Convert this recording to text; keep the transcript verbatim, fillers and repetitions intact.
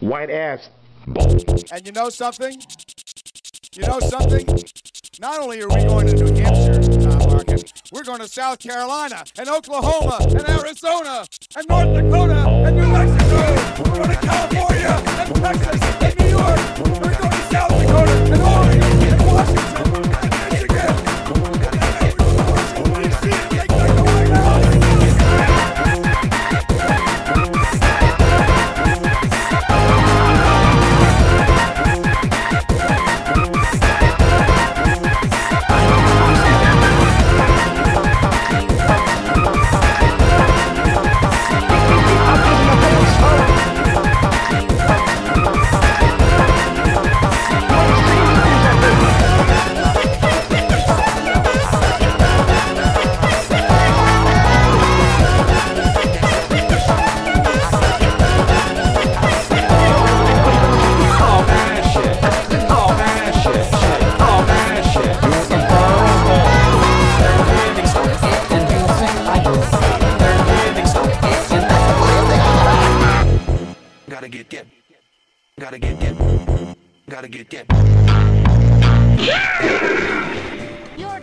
white ass. And you know something? You know something? Not only are we going to New Hampshire, Tom Larkin, we're going to South Carolina and Oklahoma and Arizona and North Dakota and New Mexico. We're going to California and Texas and New York. We're going to South Dakota and Oregon and Washington and Michigan. Gotta get that. Yeah! You're